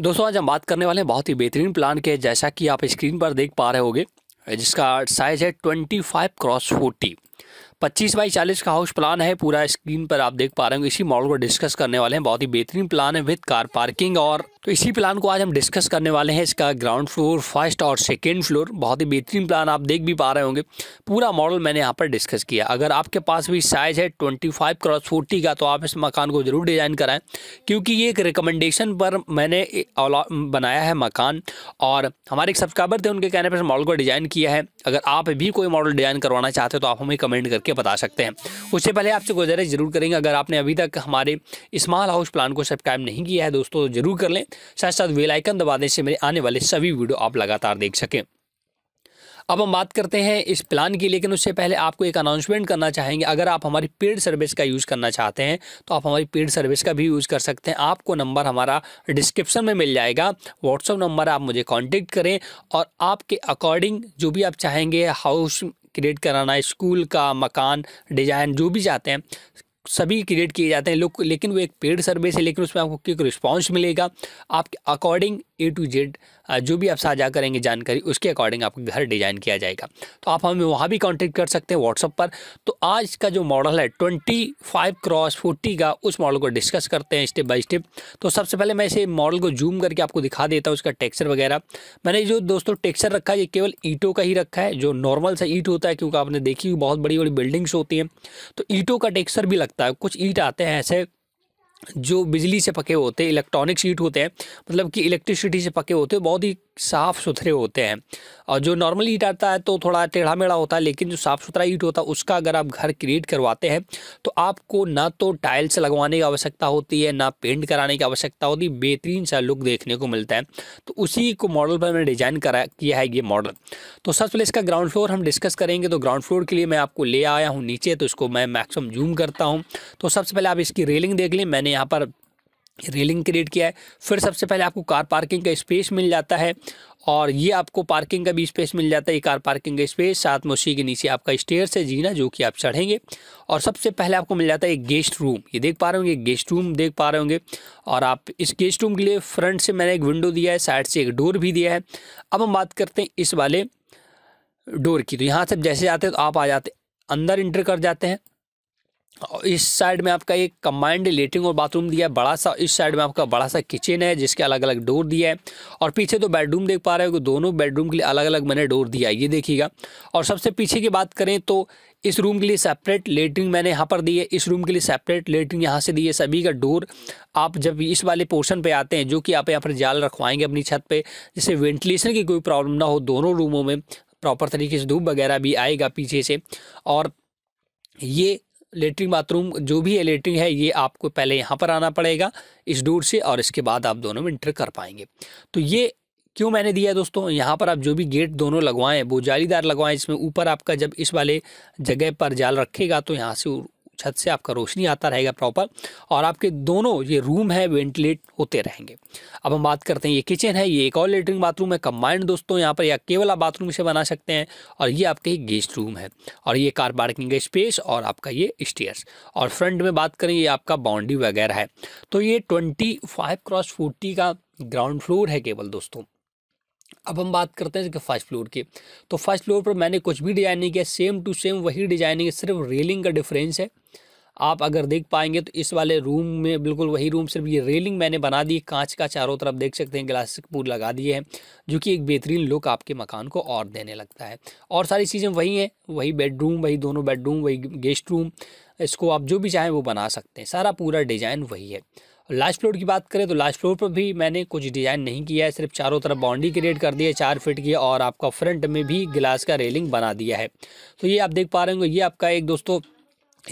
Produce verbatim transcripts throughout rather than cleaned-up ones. दोस्तों आज हम बात करने वाले हैं बहुत ही बेहतरीन प्लान के, जैसा कि आप स्क्रीन पर देख पा रहे होंगे, जिसका साइज़ है पच्चीस क्रॉस चालीस, पच्चीस बाई चालीस का हाउस प्लान है। पूरा स्क्रीन पर आप देख पा रहे होंगे। इसी मॉडल को डिस्कस करने वाले हैं। बहुत ही बेहतरीन प्लान है विद कार पार्किंग। और तो इसी प्लान को आज हम डिस्कस करने वाले हैं। इसका ग्राउंड फ्लोर, फर्स्ट और सेकेंड फ्लोर, बहुत ही बेहतरीन प्लान आप देख भी पा रहे होंगे। पूरा मॉडल मैंने यहाँ पर डिस्कस किया। अगर आपके पास भी साइज़ है पच्चीस क्रॉस चालीस का तो आप इस मकान को ज़रूर डिज़ाइन कराएं, क्योंकि ये एक रिकमेंडेशन पर मैंने बनाया है मकान। और हमारे एक सब्सक्राइबर थे, उनके कहने पर इस मॉडल को डिज़ाइन किया है। अगर आप भी कोई मॉडल डिज़ाइन करवाना चाहते हो तो आप हमें कमेंट करके बता सकते हैं। उससे पहले आपसे गुजारिश ज़रूर करेंगे, अगर आपने अभी तक हमारे स्मॉल हाउस प्लान को सब्सक्राइब नहीं किया है दोस्तों तो ज़रूर कर लें। साथ साथ बेल आइकन दबा दें, इससे मेरे आने वाले सभी वीडियो आप लगातार देख सकें। अब हम बात करते हैं इस प्लान की, लेकिन उससे पहले आपको एक अनाउंसमेंट करना चाहेंगे। अगर आप हमारी पेड सर्विस का यूज़ करना चाहते हैं तो आप हमारी पेड सर्विस का भी यूज़ कर सकते हैं। आपको नंबर हमारा डिस्क्रिप्शन में मिल जाएगा, व्हाट्सअप नंबर, आप मुझे कॉन्टेक्ट करें और आपके अकॉर्डिंग जो भी आप चाहेंगे, हाउस क्रिएट कराना, स्कूल का, मकान डिज़ाइन, जो भी चाहते हैं सभी क्रिएट किए जाते हैं लोग। लेकिन वो एक पेड सर्विस है, लेकिन उसमें आपको क्विक रिस्पांस मिलेगा। आपके अकॉर्डिंग ए टू जेड जो भी आप साझा करेंगे जानकारी, उसके अकॉर्डिंग आपका घर डिज़ाइन किया जाएगा। तो आप हमें वहाँ भी कांटेक्ट कर सकते हैं व्हाट्सअप पर। तो आज का जो मॉडल है पच्चीस क्रॉस चालीस का, उस मॉडल को डिस्कस करते हैं स्टेप बाई स्टेप। तो सबसे पहले मैं इसे मॉडल को जूम करके आपको दिखा देता हूँ, उसका टेक्सचर वगैरह। मैंने जो दोस्तों टेक्सचर रखा है ये केवल ईंटों का ही रखा है, जो नॉर्मल सा ईंट होता है, क्योंकि आपने देखी बहुत बड़ी बड़ी बिल्डिंग्स होती हैं तो ईंटों का टेक्सचर भी लगता है। कुछ ईंट आते हैं ऐसे जो बिजली से पके होते हैं, इलेक्ट्रॉनिक्स ईंट होते हैं, मतलब कि इलेक्ट्रिसिटी से पके होते हैं, बहुत ही साफ़ सुथरे होते हैं। और जो नॉर्मल ईंट आता है तो थोड़ा टेढ़ा मेढ़ा होता है, लेकिन जो साफ़ सुथरा ईंट होता है उसका अगर आप घर क्रिएट करवाते हैं तो आपको ना तो टाइल्स लगवाने की आवश्यकता होती है, ना पेंट कराने की आवश्यकता होती है। बेहतरीन सा लुक देखने को मिलता है। तो उसी को मॉडल पर मैंने डिज़ाइन करा किया है ये मॉडल। तो सबसे पहले इसका ग्राउंड फ्लोर हम डिस्कस करेंगे। तो ग्राउंड फ्लोर के लिए मैं आपको ले आया हूँ नीचे, तो इसको मैं मैक्सिमम जूम करता हूँ। तो सबसे पहले आप इसकी रेलिंग देख लें, मैंने यहाँ पर रेलिंग क्रिएट किया है। फिर सबसे पहले आपको कार पार्किंग का स्पेस मिल जाता है, और ये आपको पार्किंग का भी स्पेस मिल जाता है, ये कार पार्किंग का स्पेस। साथ में उसी के नीचे आपका स्टेयर्स है जीना, जो कि आप चढ़ेंगे। और सबसे पहले आपको मिल जाता है एक गेस्ट रूम, ये देख पा रहे होंगे, गेस्ट रूम देख पा रहे होंगे। और आप इस गेस्ट रूम के लिए फ्रंट से मैंने एक विंडो दिया है, साइड से एक डोर भी दिया है। अब हम बात करते हैं इस वाले डोर की। तो यहाँ से जैसे जाते हैं तो आप आ जाते अंदर, इंटर कर जाते हैं। और इस साइड में आपका एक कंबाइंड लेटरिन और बाथरूम दिया है बड़ा सा। इस साइड में आपका बड़ा सा किचन है, जिसके अलग अलग डोर दिया है। और पीछे तो बेडरूम देख पा रहे हो, दोनों बेडरूम के लिए अलग अलग मैंने डोर दिया है, ये देखिएगा। और सबसे पीछे की बात करें तो इस रूम के लिए सेपरेट लेटरिन मैंने यहाँ पर दी है, इस रूम के लिए सेपरेट लेटरिन यहाँ से दी है। सभी का डोर आप जब इस वाले पोर्शन पे आते हैं, जो कि आप यहाँ पर जाल रखवाएंगे अपनी छत पर, जिससे वेंटिलेशन की कोई प्रॉब्लम ना हो, दोनों रूमों में प्रॉपर तरीके से धूप वगैरह भी आएगा पीछे से। और ये लेटरिन बाथरूम जो भी है लेटरिन है, ये आपको पहले यहाँ पर आना पड़ेगा इस डोर से, और इसके बाद आप दोनों में इंटर कर पाएंगे। तो ये क्यों मैंने दिया दोस्तों, यहाँ पर आप जो भी गेट दोनों लगवाएं वो जालीदार लगवाएं, इसमें ऊपर आपका जब इस वाले जगह पर जाल रखेगा तो यहाँ से छत से आपका रोशनी आता रहेगा प्रॉपर, और आपके दोनों ये रूम है वेंटिलेट होते रहेंगे। अब हम बात करते हैं, ये किचन है, ये एक और लेटरिन बाथरूम है कंबाइंड दोस्तों। यहाँ पर या केवल आप बाथरूम से बना सकते हैं। और ये आपके गेस्ट रूम है, और ये कार पार्किंग का स्पेस, और आपका ये स्टेयर्स। और फ्रंट में बात करें, ये आपका बाउंड्री वगैरह है। तो ये ट्वेंटी फाइव क्रॉस फोर्टी का ग्राउंड फ्लोर है केवल दोस्तों। अब हम बात करते हैं इसके फर्स्ट फ्लोर की। तो फर्स्ट फ्लोर पर मैंने कुछ भी डिज़ाइन नहीं किया, सेम टू सेम वही डिजाइनिंग, सिर्फ रेलिंग का डिफरेंस है। आप अगर देख पाएंगे तो इस वाले रूम में बिल्कुल वही रूम, सिर्फ ये रेलिंग मैंने बना दी, कांच का चारों तरफ देख सकते हैं, ग्लास के पूल लगा दिए हैं, जो कि एक बेहतरीन लुक आपके मकान को और देने लगता है। और सारी चीज़ें वही हैं, वही बेडरूम, वही दोनों बेडरूम, वही गेस्ट रूम, इसको आप जो भी चाहें वो बना सकते हैं, सारा पूरा डिज़ाइन वही है। लास्ट फ्लोर की बात करें तो लास्ट फ्लोर पर भी मैंने कुछ डिज़ाइन नहीं किया है, सिर्फ चारों तरफ बाउंड्री क्रिएट कर दी है चार फीट की, और आपका फ्रंट में भी गिलास का रेलिंग बना दिया है। तो ये आप देख पा रहे होंगे, ये आपका एक दोस्तों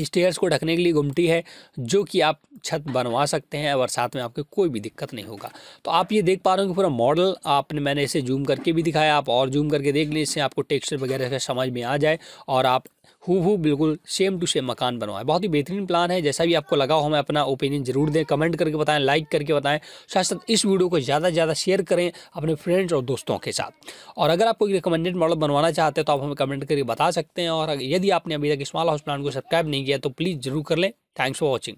स्टेयर्स को ढकने के लिए गुमटी है, जो कि आप छत बनवा सकते हैं, और साथ में आपको कोई भी दिक्कत नहीं होगा। तो आप ये देख पा रहे हो कि पूरा मॉडल आपने मैंने इसे जूम करके भी दिखाया, आप और जूम करके देख लें, इससे आपको टेक्सचर वगैरह समझ में आ जाए और आप हूबहू बिल्कुल सेम टू सेम मकान बनवाएं। बहुत ही बेहतरीन प्लान है। जैसा भी आपको लगा हो हमें अपना ओपिनियन जरूर दें, कमेंट करके बताएं, लाइक करके बताएं। साथ साथ इस वीडियो को ज़्यादा से ज़्यादा शेयर करें अपने फ्रेंड्स और दोस्तों के साथ। और अगर आप कोई रिकमेंडेड मॉडल बनवाना चाहते हैं तो आप हमें कमेंट करके बता सकते हैं। और यदि आपने अभी तक स्मॉल हाउस प्लान को सब्सक्राइब नहीं किया तो प्लीज़ जरूर कर लें। Thanks for watching.